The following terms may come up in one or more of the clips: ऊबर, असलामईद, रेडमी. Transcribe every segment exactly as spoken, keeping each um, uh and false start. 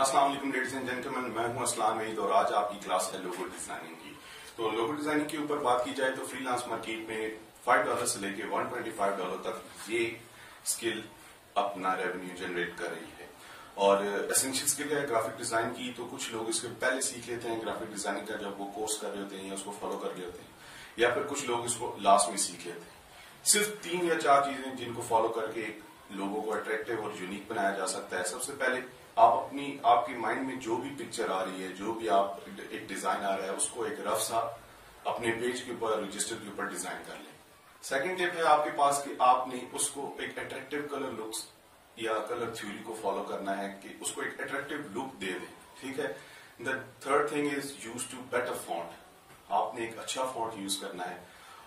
अस्सलाम वालेकुम ladies and gentleman, मैं हूं असलामईद और आज आपकी क्लास है लोगो डिजाइनिंग की। तो लोगो डिजाइनिंग के ऊपर बात की जाए तो फ्रीलांस मार्केट में फाइव डॉलर से लेके वन ट्वेंटी फाइव डॉलर तक ये स्किल अपना रेवेन्यू जनरेट कर रही है। और एसेंशियल स्किल है ग्राफिक डिजाइन की, तो कुछ लोग इसके पहले सीख लेते हैं ग्राफिक डिजाइनिंग का, जब वो कोर्स कर रहे होते हैं या उसको फॉलो कर रहे होते हैं, या फिर कुछ लोग इसको लास्ट में सीख लेते हैं। सिर्फ तीन या चार चीजें जिनको फॉलो करके एक लोगों को अट्रैक्टिव और यूनिक बनाया जा सकता है। सबसे पहले आप अपनी आपके माइंड में जो भी पिक्चर आ रही है, जो भी आप एक डिजाइन आ रहा है, उसको एक रफ सा अपने पेज के ऊपर, रजिस्टर के ऊपर डिजाइन कर लें। सेकंड टिप है आपके पास कि आपने उसको एक अट्रैक्टिव कलर लुक्स या कलर थ्योरी को फॉलो करना है कि उसको एक अट्रैक्टिव लुक दे दें, ठीक है। The third thing is use to better font. आपने एक अच्छा फॉन्ट यूज करना है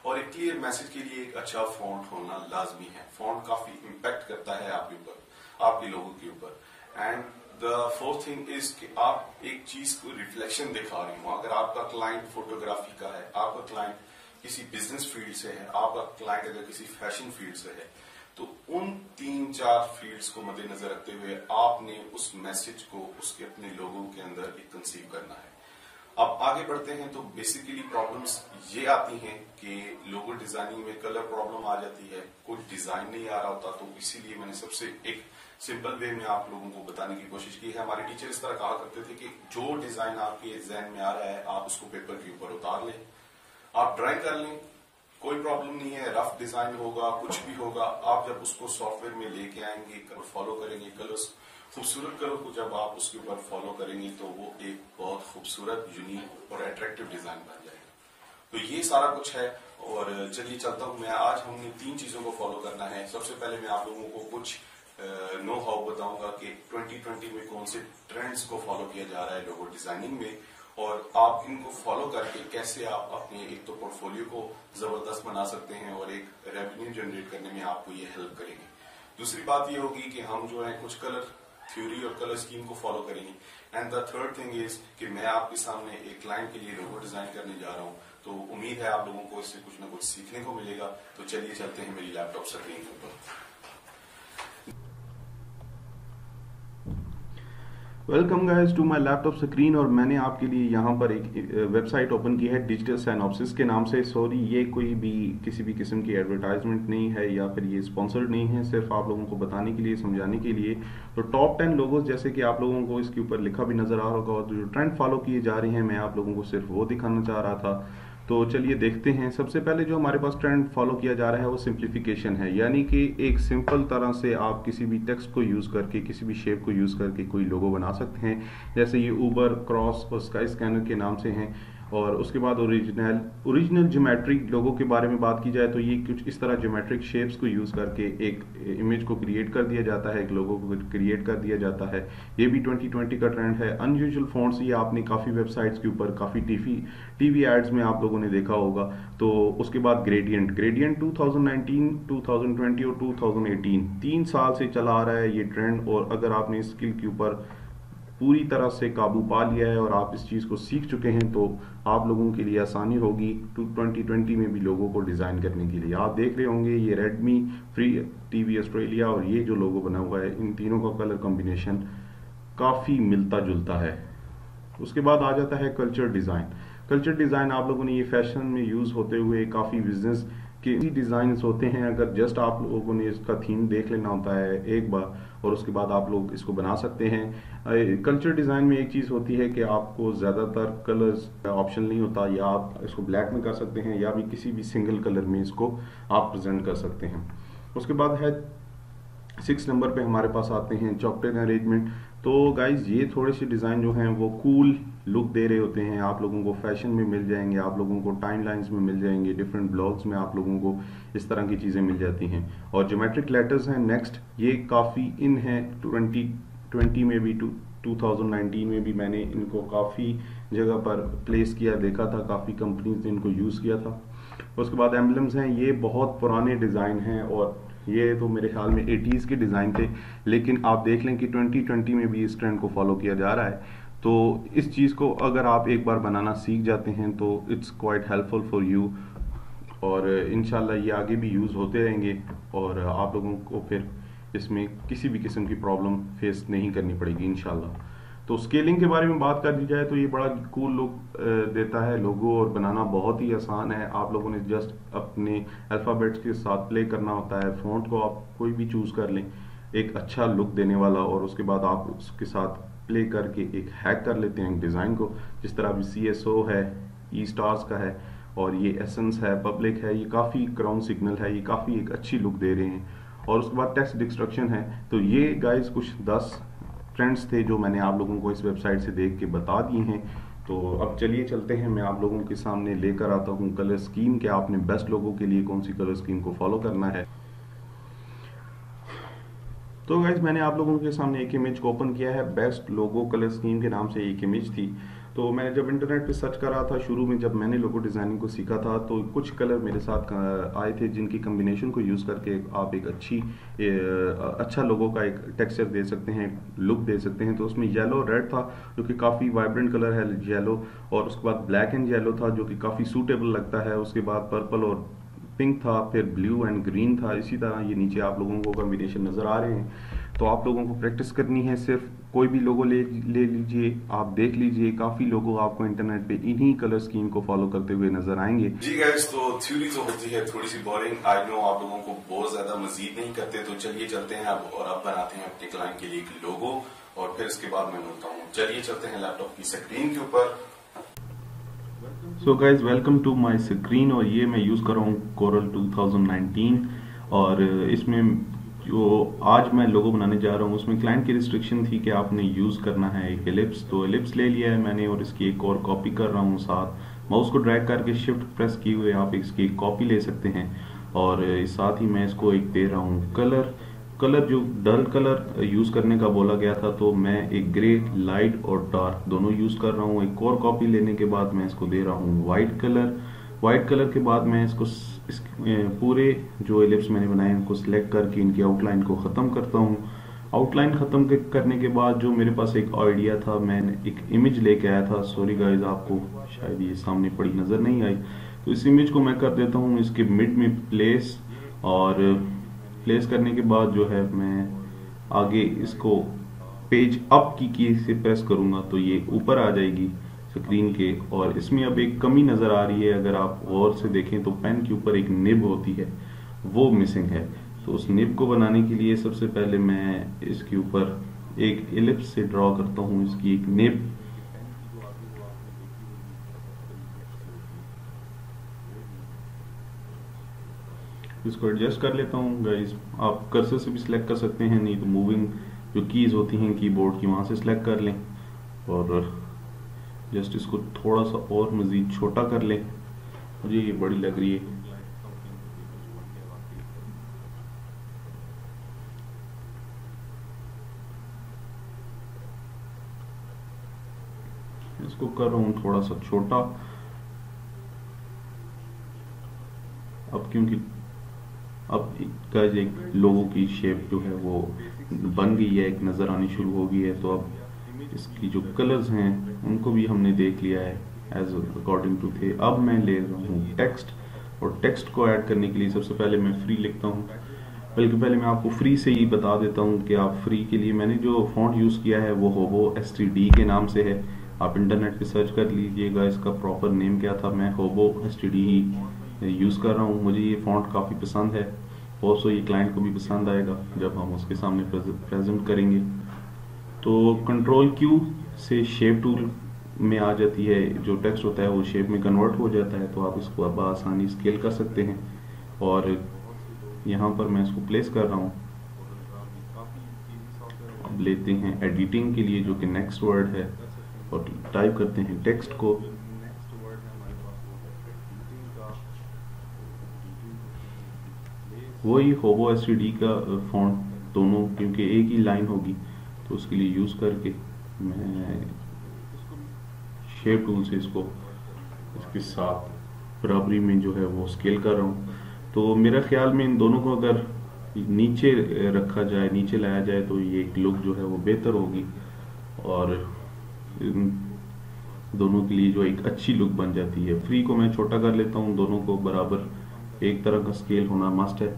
और एक क्लियर मैसेज के लिए एक अच्छा फॉन्ट होना लाजमी है। फॉन्ट काफी इम्पैक्ट करता है आपके ऊपर, आपके लोगों के ऊपर। And the fourth thing is कि आप एक चीज को रिफ्लेक्शन दिखा रही हो। अगर आपका क्लाइंट फोटोग्राफी का है, आपका क्लाइंट किसी बिजनेस फील्ड से है, आपका क्लाइंट अगर किसी फैशन फील्ड से है, तो उन तीन चार फील्ड्स को मद्देनजर रखते हुए आपने उस मैसेज को उसके अपने लोगों के अंदर एक कंसीव करना है। अब आगे बढ़ते हैं तो बेसिकली प्रॉब्लम्स ये आती हैं कि लोगो डिजाइनिंग में कलर प्रॉब्लम आ जाती है, कोई डिजाइन नहीं आ रहा होता, तो इसीलिए मैंने सबसे एक सिंपल वे में आप लोगों को बताने की कोशिश की है। हमारे टीचर इस तरह कहा करते थे कि जो डिजाइन आपके जहन में आ रहा है आप उसको पेपर के ऊपर उतार लें, आप ड्राइंग कर लें, कोई प्रॉब्लम नहीं है। रफ डिजाइन होगा, कुछ भी होगा, आप जब उसको सॉफ्टवेयर में लेके आएंगे, फॉलो करेंगे, कलर्स खूबसूरत कलर को जब आप उसके ऊपर फॉलो करेंगे तो वो एक बहुत खूबसूरत, यूनिक और अट्रैक्टिव डिजाइन बन जाएगा। तो ये सारा कुछ है और चलिए चलता हूं मैं। आज हमने तीन चीजों को फॉलो करना है। सबसे पहले मैं आप लोगों को कुछ नो हाउ बताऊंगा कि ट्वेंटी ट्वेंटी में कौन से ट्रेंड्स को फॉलो किया जा रहा है लोगो डिजाइनिंग में, और आप इनको फॉलो करके कैसे आप अपने एक तो पोर्टफोलियो को जबरदस्त बना सकते हैं और एक रेवेन्यू जनरेट करने में आपको ये हेल्प करेंगे। दूसरी बात ये होगी कि हम जो है कुछ कलर थ्योरी और कलर स्कीम को फॉलो करेंगे। And the third thing is कि मैं आपके सामने एक क्लाइंट के लिए लोगो डिजाइन करने जा रहा हूँ, तो उम्मीद है आप लोगों को इससे कुछ ना कुछ सीखने को मिलेगा। तो चलिए चलते हैं मेरी लैपटॉप स्क्रीन के ऊपर। Welcome guys to my laptop screen, और मैंने आपके लिए यहाँ पर एक वेबसाइट ओपन की है डिजिटल साइनॉप्सिस के नाम से। सॉरी, ये कोई भी किसी भी किस्म की एडवर्टाइजमेंट नहीं है या फिर ये स्पॉन्सर्ड नहीं है, सिर्फ आप लोगों को बताने के लिए, समझाने के लिए। तो टॉप टेन लोगोज, जैसे कि आप लोगों को इसके ऊपर लिखा भी नज़र आ रहा होगा, और जो ट्रेंड फॉलो किए जा रहे हैं, मैं आप लोगों को सिर्फ वो दिखाना चाह रहा था। तो चलिए देखते हैं। सबसे पहले जो हमारे पास ट्रेंड फॉलो किया जा रहा है वो सिंप्लीफिकेशन है, यानी कि एक सिंपल तरह से आप किसी भी टेक्स्ट को यूज़ करके, किसी भी शेप को यूज़ करके कोई लोगो बना सकते हैं। जैसे ये ऊबर, क्रॉस और स्काई स्कैनर के नाम से हैं। और उसके बाद ओरिजिनल ओरिजिनल ज्योमेट्रिक लोगों के बारे में बात की जाए तो ये कुछ इस तरह ज्योमेट्रिक शेप्स को यूज़ करके एक इमेज को क्रिएट कर दिया जाता है, एक लोगो को क्रिएट कर दिया जाता है। ये भी ट्वेंटी ट्वेंटी का ट्रेंड है। अनयूजुअल फ़ॉन्ट्स, ये आपने काफ़ी वेबसाइट्स के ऊपर, काफ़ी टीवी टीवी एड्स में आप लोगों ने देखा होगा। तो उसके बाद gradient gradient two thousand nineteen, two thousand twenty और टू थाउजेंड एटीन, तीन साल से चला आ रहा है ये ट्रेंड। और अगर आपने इस स्किल के ऊपर पूरी तरह से काबू पा लिया है और आप इस चीज़ को सीख चुके हैं तो आप लोगों के लिए आसानी होगी ट्वेंटी ट्वेंटी में भी लोगों को डिज़ाइन करने के लिए। आप देख रहे होंगे ये रेडमी, फ्री टीवी ऑस्ट्रेलिया और ये जो लोगो बना हुआ है, इन तीनों का कलर कॉम्बिनेशन काफ़ी मिलता जुलता है। उसके बाद आ जाता है कल्चर डिज़ाइन। कल्चर डिज़ाइन आप लोगों ने ये फैशन में यूज़ होते हुए काफ़ी बिजनेस के डिज़ाइंस होते हैं। अगर जस्ट आप लोगों ने इसका थीम देख लेना होता है एक बार और उसके बाद आप लोग इसको बना सकते हैं। कल्चर डिज़ाइन में एक चीज़ होती है कि आपको ज़्यादातर कलर्स का ऑप्शन नहीं होता, या आप इसको ब्लैक में कर सकते हैं या भी किसी भी सिंगल कलर में इसको आप प्रेजेंट कर सकते हैं। उसके बाद है सिक्स नंबर पे हमारे पास आते हैं चॉकलेट अरेंजमेंट। तो गाइज ये थोड़े से डिज़ाइन जो हैं वो कूल लुक दे रहे होते हैं, आप लोगों को फैशन में मिल जाएंगे, आप लोगों को टाइमलाइंस में मिल जाएंगे, डिफरेंट ब्लॉग्स में आप लोगों को इस तरह की चीज़ें मिल जाती हैं। और ज्योमेट्रिक लेटर्स हैं नेक्स्ट, ये काफ़ी इन हैं, ट्वेंटी ट्वेंटी में भी, टू थाउजेंड नाइनटीन में भी मैंने इनको काफ़ी जगह पर प्लेस किया देखा था, काफ़ी कंपनीज ने इनको यूज़ किया था। उसके बाद एम्बलम्स हैं, ये बहुत पुराने डिज़ाइन हैं और ये तो मेरे ख्याल में एटीज़ के डिज़ाइन थे, लेकिन आप देख लें कि ट्वेंटी ट्वेंटी में भी इस ट्रेंड को फॉलो किया जा रहा है। तो इस चीज़ को अगर आप एक बार बनाना सीख जाते हैं तो it's quite helpful for you, और इंशाल्लाह ये आगे भी यूज़ होते रहेंगे और आप लोगों को फिर इसमें किसी भी किस्म की प्रॉब्लम फेस नहीं करनी पड़ेगी इंशाल्लाह। तो स्केलिंग के बारे में बात कर दी जाए तो ये बड़ा कूल लुक देता है लोगो और बनाना बहुत ही आसान है। आप लोगों ने जस्ट अपने अल्फ़ाबेट्स के साथ प्ले करना होता है। फ़ॉन्ट को आप कोई भी चूज़ कर लें, एक अच्छा लुक देने वाला, और उसके बाद आप उसके साथ प्ले करके एक हैक कर लेते हैं डिज़ाइन को। जिस तरह अभी सी एस ओ है, ई स्टार्स का है, और ये एसेंस है, पब्लिक है, ये काफ़ी क्राउन सिग्नल है, ये काफ़ी एक अच्छी लुक दे रहे हैं। और उसके बाद टेक्स्ट डिस्ट्रक्शन है। तो ये गाइस कुछ दस ट्रेंड्स थे जो मैंने आप लोगों को इस वेबसाइट से देख के बता दिए हैं। तो अब चलिए चलते हैं, मैं आप लोगों के सामने लेकर आता हूँ कलर स्कीम, क्या आपने बेस्ट लोगों के लिए कौन सी कलर स्कीम को फॉलो करना है। तो गाइस मैंने आप लोगों के सामने एक इमेज को ओपन किया है, बेस्ट लोगो कलर स्कीम के नाम से एक इमेज थी। तो मैंने जब इंटरनेट पे सर्च करा था, शुरू में जब मैंने लोगो डिज़ाइनिंग को सीखा था, तो कुछ कलर मेरे साथ आए थे जिनकी कम्बिनेशन को यूज़ करके आप एक अच्छी अच्छा लोगो का एक टेक्सचर दे सकते हैं, लुक दे सकते हैं। तो उसमें येलो रेड था जो कि काफ़ी वाइब्रेंट कलर है येलो, और उसके बाद ब्लैक एंड येलो था जो कि काफ़ी सूटेबल लगता है। उसके बाद पर्पल और पिंक था, फिर ब्लू एंड ग्रीन था। इसी तरह ये नीचे आप लोगों को कॉम्बिनेशन नज़र आ रहे हैं। तो आप लोगों को प्रैक्टिस करनी है, सिर्फ कोई भी लोगो ले ले लीजिए, आप देख लीजिए, काफ़ी लोगों आपको इंटरनेट पे इन्हीं कलर स्कीम को फॉलो करते हुए नजर आएंगे। जी गाइस, तो थ्योरी तो होती है थोड़ी सी बोरिंग, आई नो आप लोगों को बहुत ज़्यादा मजीद नहीं करते। तो चलिए चलते हैं अब, और अब बनाते हैं अपने क्लाइंट के लिए एक लोगो, और फिर इसके बाद मैं मिलता हूँ। चलिए चलते हैं लैपटॉप की स्क्रीन के ऊपर। So guys welcome to my screen, और ये मैं यूज़ कर रहा हूँ कोरल टू थाउजेंड नाइनटीन, और इसमें जो आज मैं लोगो बनाने जा रहा हूँ उसमें क्लाइंट की रिस्ट्रिक्शन थी कि आपने यूज़ करना है एक एलिप्स। तो एलिप्स ले लिया है मैंने, और इसकी एक और कॉपी कर रहा हूँ। साथ माउस को ड्रैग करके शिफ्ट प्रेस किए हुए आप इसकी एक कॉपी ले सकते हैं, और इस साथ ही मैं इसको एक दे रहा हूँ कलर। कलर जो डल कलर यूज़ करने का बोला गया था, तो मैं एक ग्रे, लाइट और डार्क दोनों यूज़ कर रहा हूँ। एक और कॉपी लेने के बाद मैं इसको दे रहा हूँ वाइट कलर। वाइट कलर के बाद मैं इसको इस पूरे जो एलिप्स मैंने बनाए इनको सिलेक्ट करके इनकी आउटलाइन को ख़त्म करता हूँ। आउटलाइन ख़त्म करने के बाद जो मेरे पास एक आइडिया था, मैंने एक इमेज लेके आया था। सॉरी गाइज, आपको शायद ये सामने पड़ी नज़र नहीं आई। तो इस इमेज को मैं कर देता हूँ इसके मिड में प्लेस, और प्लेस करने के बाद जो है मैं आगे इसको पेज अप की की से प्रेस करूंगा तो ये ऊपर आ जाएगी स्क्रीन के। और इसमें अब एक कमी नज़र आ रही है, अगर आप गौर से देखें तो पेन के ऊपर एक निब होती है, वो मिसिंग है। तो उस निब को बनाने के लिए सबसे पहले मैं इसके ऊपर एक एलिप्स से ड्रॉ करता हूँ, इसकी एक निब। इसको एडजस्ट कर लेता हूँ गाइस, आप कर्सर से भी सिलेक्ट कर सकते हैं, नहीं तो मूविंग जो कीज़ होती हैं कीबोर्ड की वहाँ से सिलेक्ट कर लें, और जस्ट इसको थोड़ा सा और मज़ीद छोटा कर लें। मुझे ये बड़ी लग रही है। इसको कर रहा हूँ थोड़ा सा छोटा, अब क्योंकि अब का एक लोगों की शेप जो है वो बन गई है, एक नज़र आनी शुरू हो गई है। तो अब इसकी जो कलर्स हैं उनको भी हमने देख लिया है एज अकॉर्डिंग टू थे। अब मैं ले रहा हूँ टेक्स्ट, और टेक्स्ट को ऐड करने के लिए सबसे पहले मैं फ्री लिखता हूँ। बल्कि पहले मैं आपको फ्री से ही बता देता हूँ कि आप फ्री के लिए मैंने जो फॉन्ट यूज़ किया है वो होबो एस टी डी के नाम से है। आप इंटरनेट पर सर्च कर लीजिएगा इसका प्रॉपर नेम क्या था। मैं होबो एस टी डी यूज़ कर रहा हूँ, मुझे ये फॉन्ट काफ़ी पसंद है, और सो ये क्लाइंट को भी पसंद आएगा जब हम उसके सामने प्रेजेंट करेंगे। तो कंट्रोल क्यू से शेप टूल में आ जाती है, जो टेक्स्ट होता है वो शेप में कन्वर्ट हो जाता है। तो आप इसको अब आसानी स्केल कर सकते हैं, और यहाँ पर मैं इसको प्लेस कर रहा हूँ। अब लेते हैं एडिटिंग के लिए जो कि नेक्स्ट वर्ड है, और टाइप करते हैं टेक्स्ट को। वही होबो एस टी डी का फॉन्ट दोनों, क्योंकि एक ही लाइन होगी, तो उसके लिए यूज़ करके मैं शेप टूल से इसको इसके साथ बराबरी में जो है वो स्केल कर रहा हूँ। तो मेरा ख्याल में इन दोनों को अगर नीचे रखा जाए, नीचे लाया जाए, तो ये एक लुक जो है वो बेहतर होगी, और इन दोनों के लिए जो एक अच्छी लुक बन जाती है। फ्री को मैं छोटा कर लेता हूँ, दोनों को बराबर एक तरह का स्केल होना मस्ट है।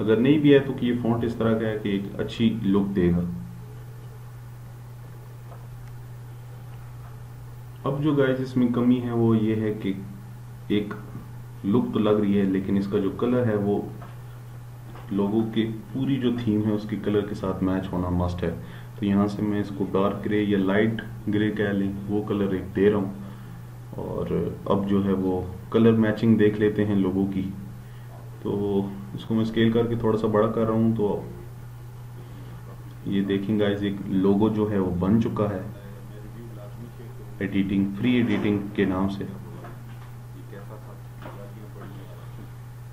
अगर नहीं भी है तो कि ये फॉन्ट इस तरह का है कि एक अच्छी लुक देगा। अब जो गाइस इसमें कमी है वो ये है कि एक लुक तो लग रही है लेकिन इसका जो कलर है वो लोगों के पूरी जो थीम है उसके कलर के साथ मैच होना मस्ट है। तो यहाँ से मैं इसको डार्क ग्रे या लाइट ग्रे कह लें वो कलर एक दे रहा हूँ और अब जो है वो कलर मैचिंग देख लेते हैं लोगों की। तो इसको मैं स्केल करके थोड़ा सा बड़ा कर रहा हूँ। तो ये देखें गाइस एक लोगो जो है वो बन चुका है एडिटिंग फ्री एडिटिंग के नाम से।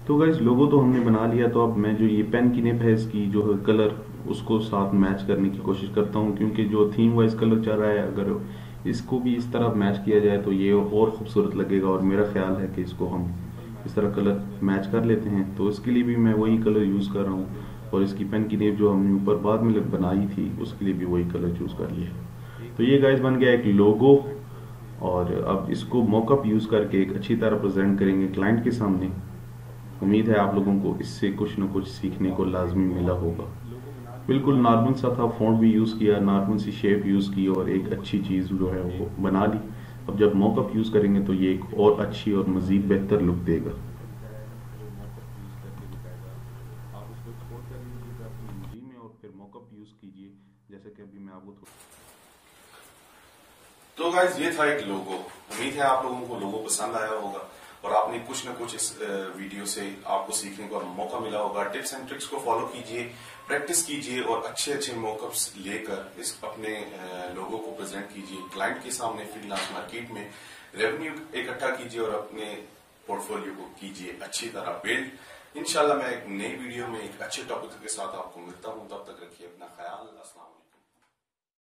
तो गाइस लोगो तो हमने बना लिया। तो अब मैं जो ये पेन की नेप है इसकी जो है कलर उसको साथ मैच करने की कोशिश करता हूँ क्योंकि जो थीम वाइज कलर चल रहा है अगर इसको भी इस तरह मैच किया जाए तो ये और खूबसूरत लगेगा। और मेरा ख्याल है कि इसको हम इस तरह कलर मैच कर लेते हैं। तो इसके लिए भी मैं वही कलर यूज़ कर रहा हूँ और इसकी पेन की नेप जो हमने ऊपर बाद में बनाई थी उसके लिए भी वही कलर चूज़ कर लिया। तो ये गाइस बन गया एक लोगो और अब इसको मॉकअप यूज़ करके एक अच्छी तरह प्रेजेंट करेंगे क्लाइंट के सामने। उम्मीद है आप लोगों को इससे कुछ ना कुछ सीखने को लाजमी मिला होगा। बिल्कुल नॉर्मल सा था, फॉन्ट भी यूज़ किया, नॉर्मल सी शेप यूज़ की और एक अच्छी चीज़ जो है वो बना ली। अब जब मॉकअप यूज़ करेंगे तो ये एक और अच्छी और मज़ीद बेहतर लुक देगा। तो गाइस ये था एक लोगो। उम्मीद है आप लोगों को लोगो पसंद आया होगा और आपने कुछ ना कुछ इस वीडियो से आपको सीखने का मौका मिला होगा। टिप्स एंड ट्रिक्स को फॉलो कीजिए, प्रैक्टिस कीजिए और अच्छे अच्छे मॉकअप्स लेकर इस अपने लोगों को प्रेजेंट कीजिए क्लाइंट के सामने फ्रीलांस मार्केट में। रेवेन्यू इकट्ठा कीजिए और अपने पोर्टफोलियो को कीजिए अच्छी तरह बिल्ड। इंशाल्लाह मैं एक नई वीडियो में एक अच्छे टॉपिक के साथ आपको मिलता हूँ। तब तक रखिए अपना ख्याल। अस्सलाम।